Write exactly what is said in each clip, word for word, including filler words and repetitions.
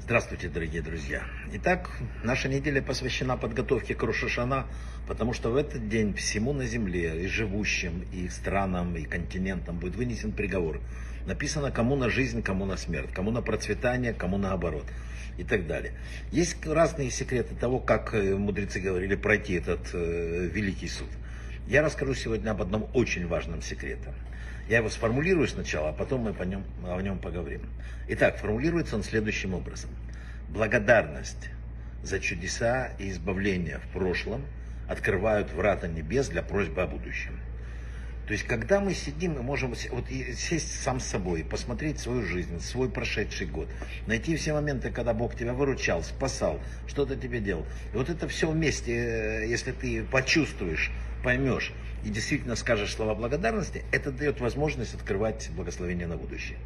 Здравствуйте, дорогие друзья! Итак, наша неделя посвящена подготовке к Рош аШана, потому что в этот день всему на земле, и живущим, и странам, и континентам будет вынесен приговор. Написано, кому на жизнь, кому на смерть, кому на процветание, кому наоборот и так далее. Есть разные секреты того, как мудрецы говорили пройти этот э, великий суд. Я расскажу сегодня об одном очень важном секрете. Я его сформулирую сначала, а потом мы по нем, о нем поговорим. Итак, формулируется он следующим образом. Благодарность за чудеса и избавление в прошлом открывают врата небес для просьбы о будущем. То есть, когда мы сидим, мы можем вот сесть сам с собой, посмотреть свою жизнь, свой прошедший год, найти все моменты, когда Бог тебя выручал, спасал, что-то тебе делал. И вот это все вместе, если ты почувствуешь, поймешь и действительно скажешь слова благодарности, это дает возможность открывать благословение на будущее.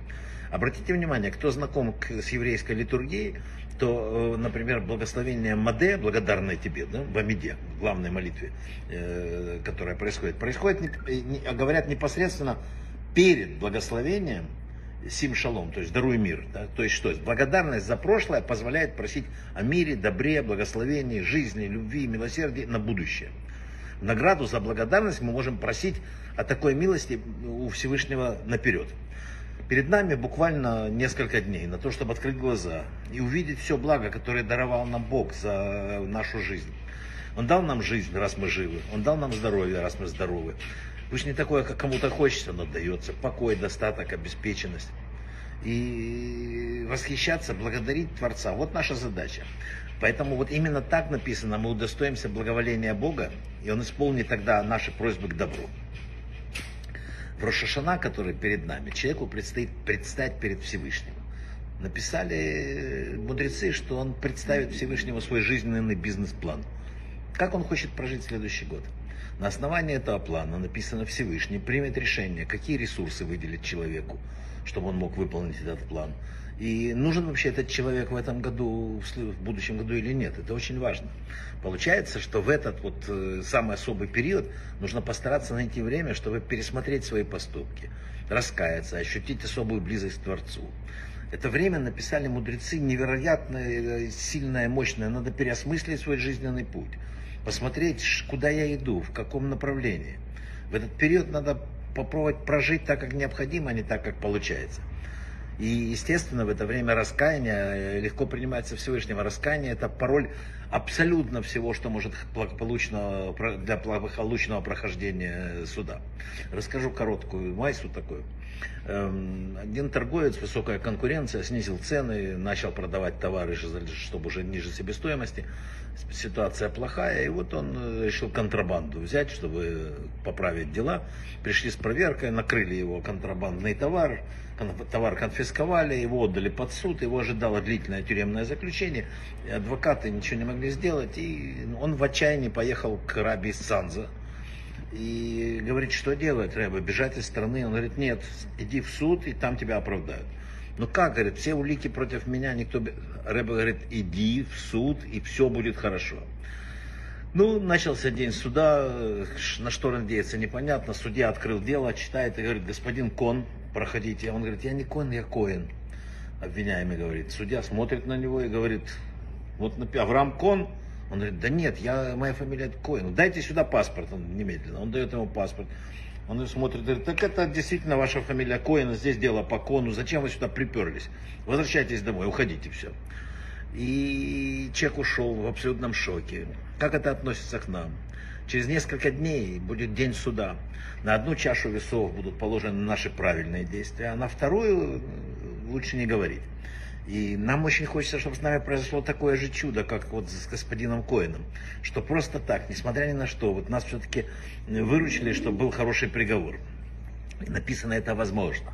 Обратите внимание, кто знаком с еврейской литургией, то, например, благословение Маде, благодарное тебе, да, в Амиде, в главной молитве, э, которая происходит, происходит, не, не, говорят непосредственно перед благословением Сим шалом, то есть даруй мир. Да, то есть что? Есть, благодарность за прошлое позволяет просить о мире, добре, благословении, жизни, любви, милосердии на будущее. В награду за благодарность мы можем просить о такой милости у Всевышнего наперед. Перед нами буквально несколько дней на то, чтобы открыть глаза и увидеть все благо, которое даровал нам Бог за нашу жизнь. Он дал нам жизнь, раз мы живы. Он дал нам здоровье, раз мы здоровы. Пусть не такое, как кому-то хочется, но дается. Покой, достаток, обеспеченность. И восхищаться, благодарить Творца. Вот наша задача. Поэтому вот именно так написано, мы удостоимся благоволения Бога, и Он исполнит тогда наши просьбы к добру. В Рош аШана, который перед нами, человеку предстоит предстать перед Всевышним. Написали мудрецы, что он представит Всевышнему свой жизненный бизнес-план. Как он хочет прожить следующий год. На основании этого плана написано, Всевышний примет решение, какие ресурсы выделить человеку, чтобы он мог выполнить этот план. И нужен вообще этот человек в этом году, в будущем году или нет. Это очень важно. Получается, что в этот вот самый особый период нужно постараться найти время, чтобы пересмотреть свои поступки, раскаяться, ощутить особую близость к Творцу. Это время написали мудрецы невероятно сильное, мощное. Надо переосмыслить свой жизненный путь. Посмотреть, куда я иду, в каком направлении. В этот период надо попробовать прожить так, как необходимо, а не так, как получается. И, естественно, в это время раскаяние легко принимается Всевышнего. Раскаяние – это пароль абсолютно всего, что может благополучно, для благополучного прохождения суда. Расскажу короткую майсу такую. Один торговец, высокая конкуренция, снизил цены, начал продавать товары, чтобы уже ниже себестоимости. Ситуация плохая, и вот он решил контрабанду взять, чтобы поправить дела. Пришли с проверкой, накрыли его контрабандный товар, товар конфисковали, его отдали под суд, его ожидало длительное тюремное заключение. Адвокаты ничего не могли сделать, и он в отчаянии поехал к Раби Санза. И говорит, что делать, Реба, бежать из страны? Он говорит, нет, иди в суд, и там тебя оправдают. Ну как, говорит, все улики против меня, никто... Реба говорит, иди в суд, и все будет хорошо. Ну, начался день суда, на что надеяться, непонятно. Судья открыл дело, читает и говорит, господин Кон, проходите. Он говорит, я не Кон, я Коэн, обвиняемый говорит. Судья смотрит на него и говорит, вот Авраам Кон. Он говорит, да нет, я, моя фамилия Коэн. Дайте сюда паспорт, он немедленно. Он дает ему паспорт. Он смотрит, говорит, так это действительно ваша фамилия Коэн, здесь дело по Кону, зачем вы сюда приперлись? Возвращайтесь домой, уходите, все. И человек ушел в абсолютном шоке. Как это относится к нам? Через несколько дней будет день суда. На одну чашу весов будут положены наши правильные действия, а на вторую лучше не говорить. И нам очень хочется, чтобы с нами произошло такое же чудо, как вот с господином Коэном, что просто так, несмотря ни на что, вот нас все-таки выручили, чтобы был хороший приговор. И написано, это возможно.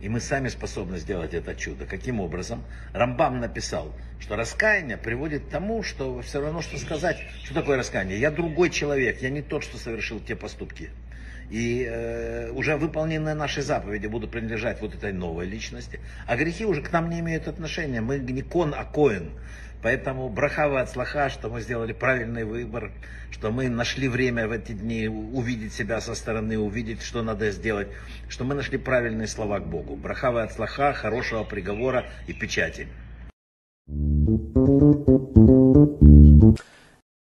И мы сами способны сделать это чудо. Каким образом? Рамбам написал, что раскаяние приводит к тому, что все равно, что сказать, что такое раскаяние. Я другой человек, я не тот, что совершил те поступки. И э, уже выполненные наши заповеди будут принадлежать вот этой новой личности. А грехи уже к нам не имеют отношения. Мы не кон, а коэн. Поэтому брахава от слаха, что мы сделали правильный выбор, что мы нашли время в эти дни увидеть себя со стороны, увидеть, что надо сделать, что мы нашли правильные слова к Богу. Брахава от слаха, хорошего приговора и печати.